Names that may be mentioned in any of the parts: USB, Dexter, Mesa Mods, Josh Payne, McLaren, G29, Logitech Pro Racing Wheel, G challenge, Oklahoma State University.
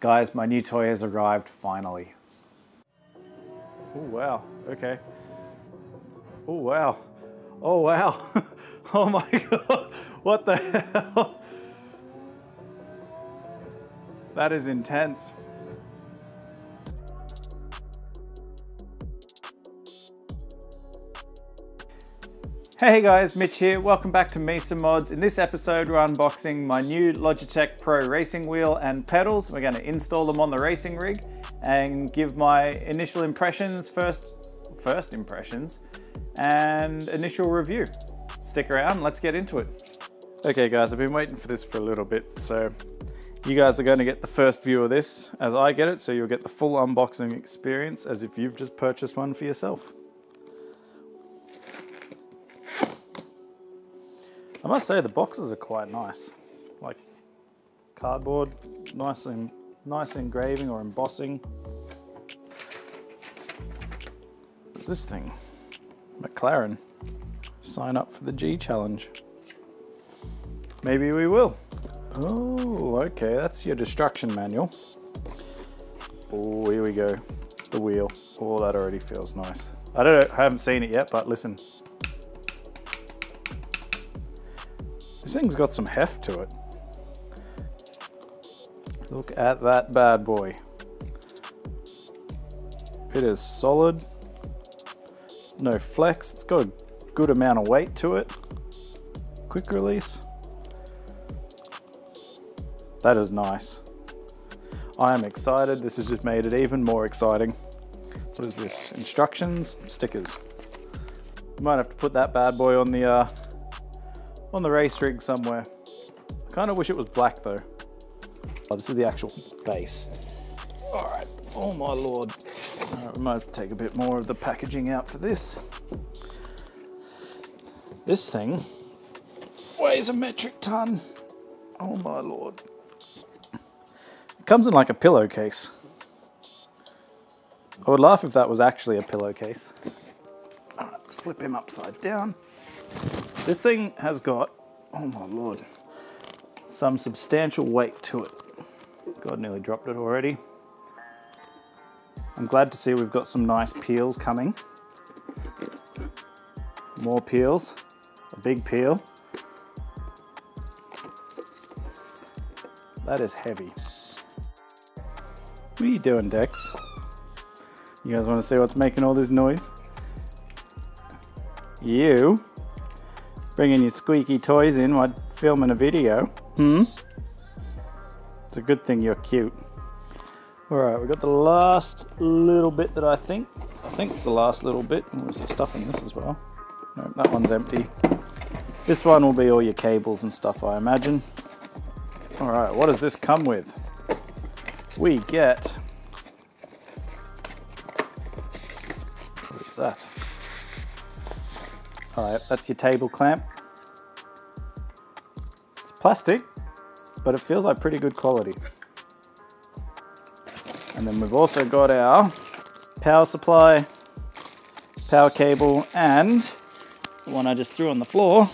Guys, my new toy has arrived, finally. Oh wow, okay. Oh wow. Oh wow. Oh my god, what the hell? That is intense. Hey guys, Mitch here. Welcome back to Mesa Mods. In this episode, we're unboxing my new Logitech Pro Racing Wheel and pedals. We're going to install them on the racing rig and give my initial impressions, first impressions, and initial review. Stick around, let's get into it. Okay guys, I've been waiting for this for a little bit, so you guys are going to get the first view of this as I get it, so you'll get the full unboxing experience as if you've just purchased one for yourself. I must say the boxes are quite nice, like cardboard, nice engraving or embossing. What's this thing? McLaren. Sign up for the G challenge. Maybe we will. Oh, okay, that's your destruction manual. Oh, here we go. The wheel. Oh, that already feels nice. I don't know, I haven't seen it yet, but listen. This thing's got some heft to it. Look at that bad boy. It is solid, no flex. It's got a good amount of weight to it. Quick release. That is nice. I am excited. This has just made it even more exciting. So is this instructions, stickers. You might have to put that bad boy on the race rig somewhere. I kind of wish it was black though. Oh, this is the actual base. All right, oh my lord. All right, we might have to take a bit more of the packaging out for this. This thing weighs a metric ton. Oh my lord. It comes in like a pillowcase. I would laugh if that was actually a pillowcase. All right, let's flip him upside down. This thing has got, oh my lord, some substantial weight to it. God, nearly dropped it already. I'm glad to see we've got some nice peels coming. More peels, a big peel. That is heavy. What are you doing, Dex? You guys want to see what's making all this noise? You. Bringing your squeaky toys in while filming a video. Hmm? It's a good thing you're cute. All right, we've got the last little bit that I think it's the last little bit. Oh, there's stuff in this as well. No, that one's empty. This one will be all your cables and stuff, I imagine. All right, what does this come with? We get, what is that? All right, that's your table clamp. It's plastic, but it feels like pretty good quality. And then we've also got our power supply, power cable, and the one I just threw on the floor,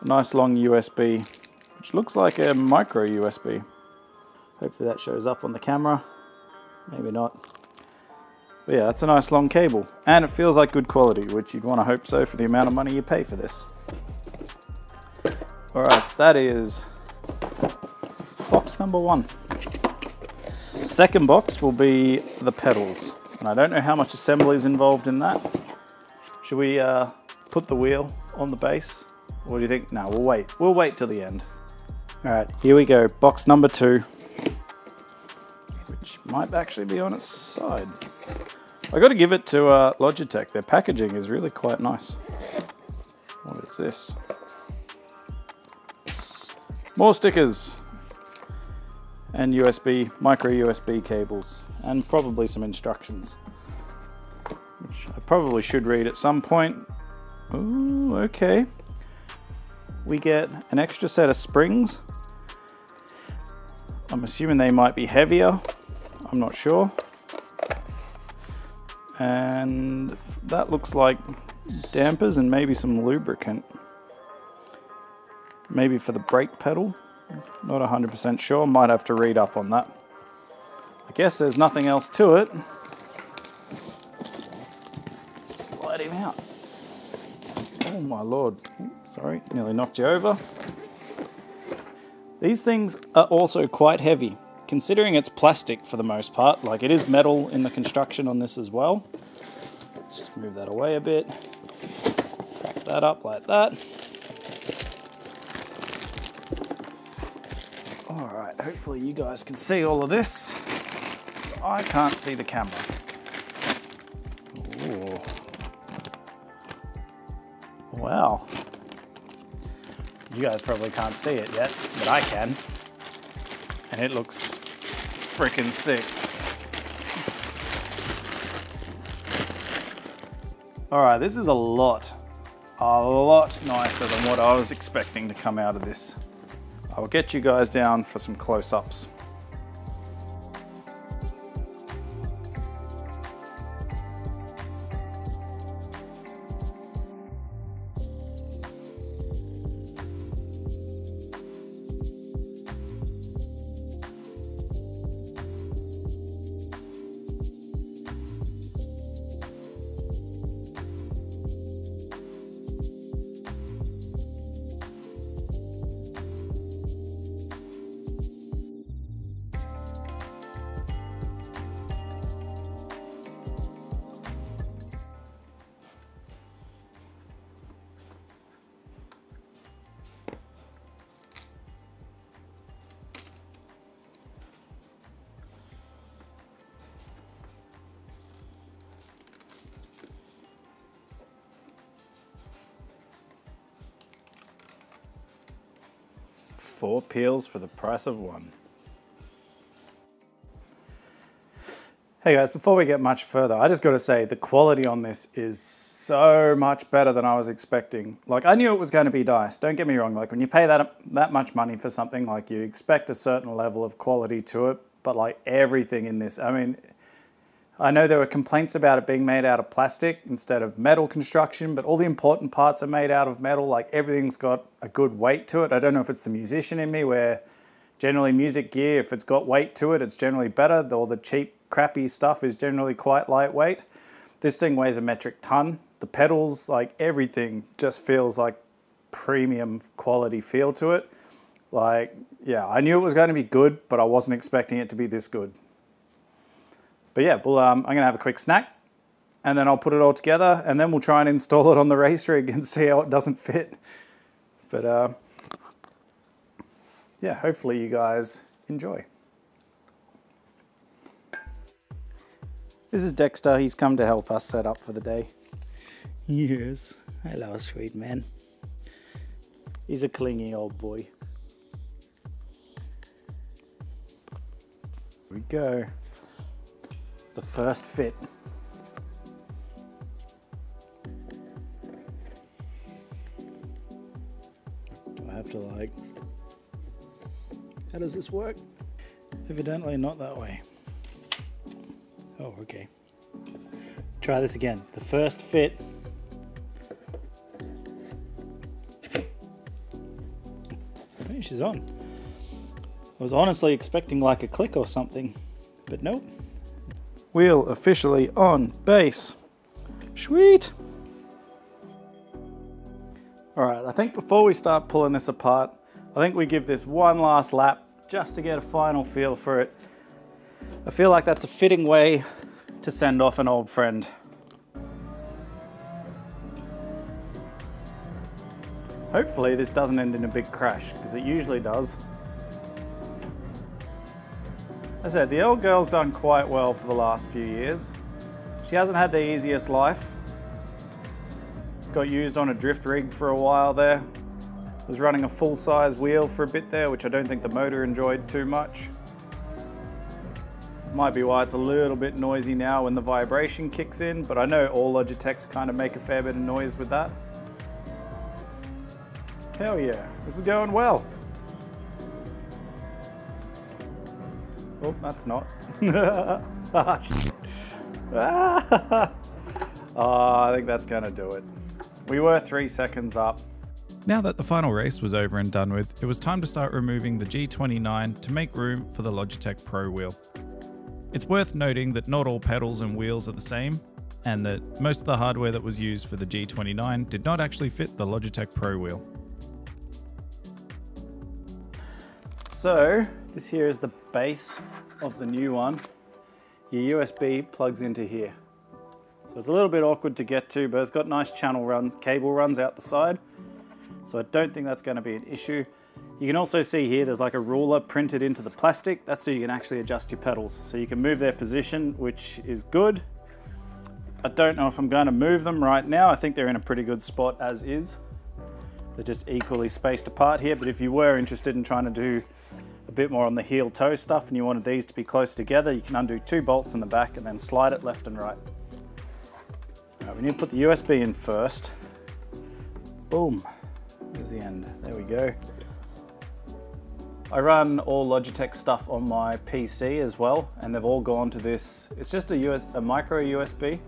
a nice long USB, which looks like a micro USB. Hopefully that shows up on the camera. Maybe not. But yeah, that's a nice long cable and it feels like good quality, which you'd want to hope so for the amount of money you pay for this. All right, that is box number one. The second box will be the pedals. And I don't know how much assembly is involved in that. Should we put the wheel on the base? What do you think? No, we'll wait. We'll wait till the end. All right, here we go. Box number two, which might actually be on its side. I got to give it to Logitech. Their packaging is really quite nice. What is this? More stickers and USB, micro USB cables, and probably some instructions, which I probably should read at some point. Ooh, okay. We get an extra set of springs. I'm assuming they might be heavier. I'm not sure. And that looks like dampers and maybe some lubricant. Maybe for the brake pedal Not 100% sure, might have to read up on that. I guess there's nothing else to it. Slide him out. Oh my lord. Oops, sorry, nearly knocked you over. These things are also quite heavy. Considering it's plastic for the most part, like it is metal in the construction on this as well. Let's just move that away a bit. Crack that up like that. All right, hopefully you guys can see all of this. So I can't see the camera. Ooh. Wow. You guys probably can't see it yet, but I can. And it looks freaking sick. All right, this is a lot nicer than what I was expecting to come out of this. I'll get you guys down for some close-ups. Four peels for the price of one. Hey guys, before we get much further, I just gotta say the quality on this is so much better than I was expecting. Like I knew it was gonna be nice, don't get me wrong. Like when you pay that much money for something, like you expect a certain level of quality to it, but like everything in this, I mean, I know there were complaints about it being made out of plastic instead of metal construction, but all the important parts are made out of metal. Like everything's got a good weight to it. I don't know if it's the musician in me where generally music gear, if it's got weight to it, it's generally better. All the cheap, crappy stuff is generally quite lightweight. This thing weighs a metric ton. The pedals, like everything just feels like premium quality feel to it. Like, yeah, I knew it was going to be good, but I wasn't expecting it to be this good. But yeah, well, I'm gonna have a quick snack and then I'll put it all together and then we'll try and install it on the race rig and see how it doesn't fit. But yeah, hopefully you guys enjoy. This is Dexter, he's come to help us set up for the day. Yes, hello sweet man. He's a clingy old boy. Here we go. The first fit. Do I have to like, how does this work? Evidently not that way. Oh, okay. Try this again. The first fit. Hey, she's on. I was honestly expecting like a click or something, but nope. Wheel officially on base. Sweet. All right, I think before we start pulling this apart, I think we give this one last lap just to get a final feel for it. I feel like that's a fitting way to send off an old friend. Hopefully this doesn't end in a big crash because it usually does. As I said, the old girl's done quite well for the last few years. She hasn't had the easiest life. Got used on a drift rig for a while there. Was running a full-size wheel for a bit there, which I don't think the motor enjoyed too much. Might be why it's a little bit noisy now when the vibration kicks in, but I know all Logitechs kind of make a fair bit of noise with that. Hell yeah, this is going well. Oh, that's not. I think that's gonna do it. We were 3 seconds up. Now that the final race was over and done with, It was time to start removing the G29 to make room for the Logitech Pro wheel. It's worth noting that not all pedals and wheels are the same, and that most of the hardware that was used for the G29 did not actually fit the Logitech Pro wheel. So this here is the base of the new one. Your USB plugs into here. So it's a little bit awkward to get to, but it's got nice channel runs, cable runs out the side. So I don't think that's going to be an issue. You can also see here there's like a ruler printed into the plastic. That's so you can actually adjust your pedals. So you can move their position, which is good. I don't know if I'm going to move them right now. I think they're in a pretty good spot as is. They're just equally spaced apart here, but if you were interested in trying to do a bit more on the heel toe stuff and you wanted these to be close together, you can undo two bolts in the back and then slide it left and right. All right, we need to put the USB in first. Boom, there's the end, there we go. I run all Logitech stuff on my PC as well, and they've all gone to this. It's just a micro USB,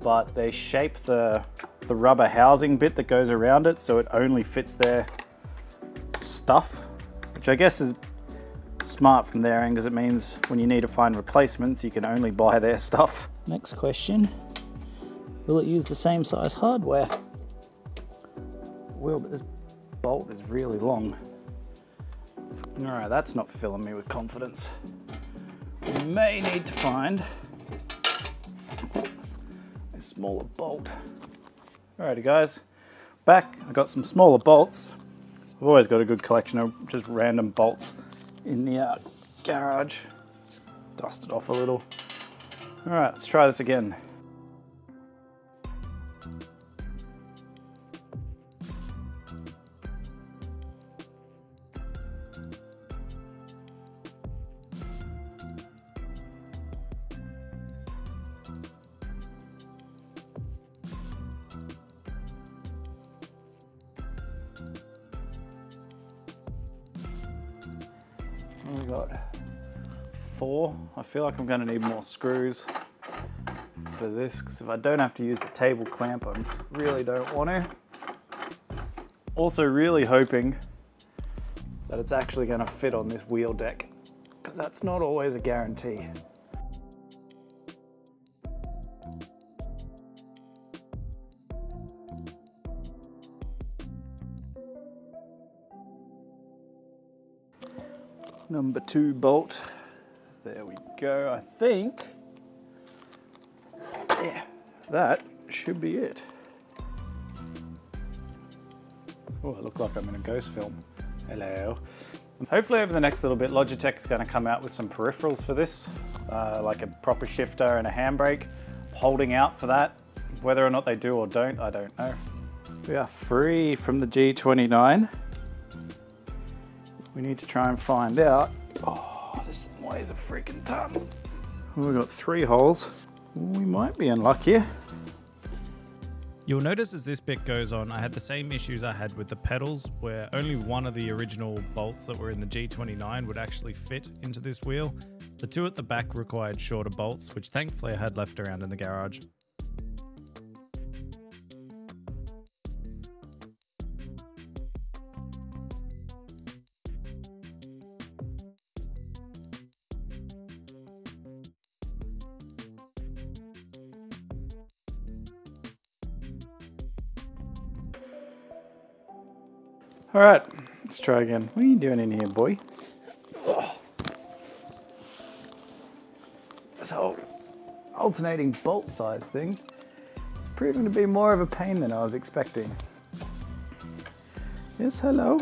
but they shape the rubber housing bit that goes around it so it only fits their stuff, which I guess is smart from their end because it means when you need to find replacements, you can only buy their stuff. Next question, will it use the same size hardware? Will, but this bolt is really long. All right, that's not filling me with confidence. We may need to find a smaller bolt. Alrighty guys, back, I got some smaller bolts. I've always got a good collection of just random bolts in the garage. Just dust it off a little. All right, let's try this again. We've got four. I feel like I'm going to need more screws for this because if I don't have to use the table clamp, I really don't want to. Also really hoping that it's actually going to fit on this wheel deck because that's not always a guarantee. Number two bolt, there we go. I think, yeah, that should be it. Oh, I look like I'm in a ghost film. Hello. Hopefully over the next little bit, Logitech's gonna come out with some peripherals for this, like a proper shifter and a handbrake. Holding out for that. Whether or not they do or don't, I don't know. We are free from the G29. We need to try and find out. Oh, this thing weighs a freaking ton. We've got three holes. We might be in luck here. You'll notice as this bit goes on, I had the same issues I had with the pedals, where only one of the original bolts that were in the G29 would actually fit into this wheel. The two at the back required shorter bolts, which thankfully I had left around in the garage. All right, let's try again. What are you doing in here, boy? Oh. This whole alternating bolt size thing is proving to be more of a pain than I was expecting. Yes, hello.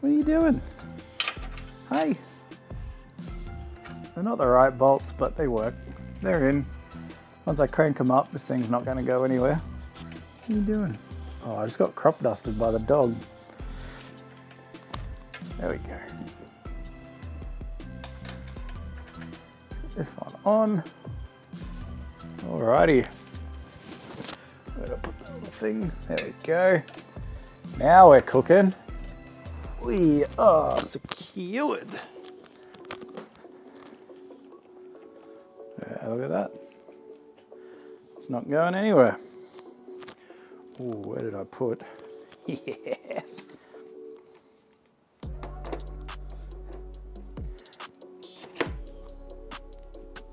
What are you doing? Hey. They're not the right bolts, but they work. They're in. Once I crank them up, this thing's not gonna go anywhere. What are you doing? Oh, I just got crop dusted by the dog. There we go. Get this one on. Alrighty. I'm gonna put the little thing. There we go. Now we're cooking. We are secured. Yeah, look at that. It's not going anywhere. Oh, where did I put? Yes.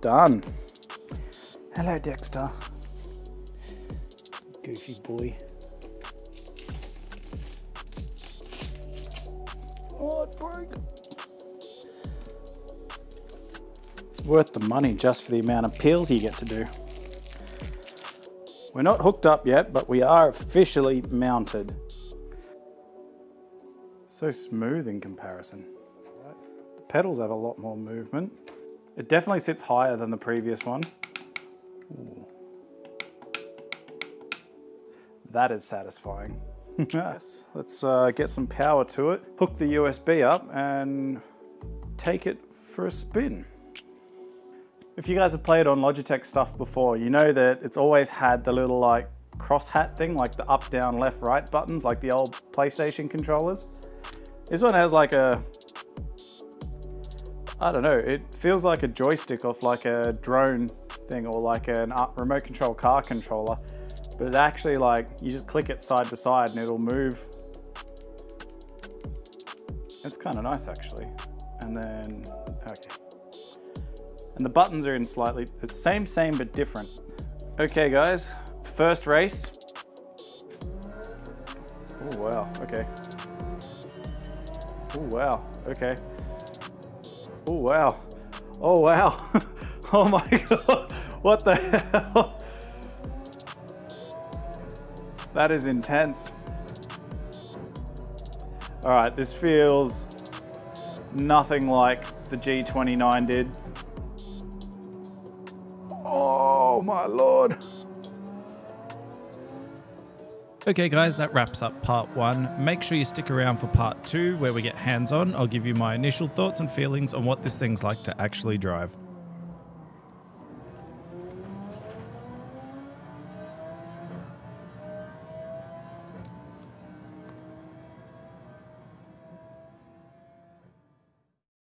done. Hello, Dexter. Goofy boy. Oh, it broke. It's worth the money just for the amount of peels you get to do. We're not hooked up yet, but we are officially mounted. So smooth in comparison. The pedals have a lot more movement. It definitely sits higher than the previous one. Ooh. That is satisfying. Yes, let's get some power to it, hook the USB up and take it for a spin. If you guys have played on Logitech stuff before, you know that it's always had the little like crosshat thing, like the up, down, left, right buttons, like the old PlayStation controllers. This one has like a, I don't know, it feels like a joystick off like a drone thing or like a remote control car controller. But it actually, like, you just click it side to side and it'll move. It's kind of nice actually. And then, okay. And the buttons are in slightly, it's same, but different. Okay guys, first race. Oh wow, okay. Oh wow, okay. Oh wow, oh wow. Oh my God, what the hell? That is intense. All right, this feels nothing like the G29 did. Oh my Lord. Okay guys, that wraps up part one. Make sure you stick around for part two where we get hands on. I'll give you my initial thoughts and feelings on what this thing's like to actually drive.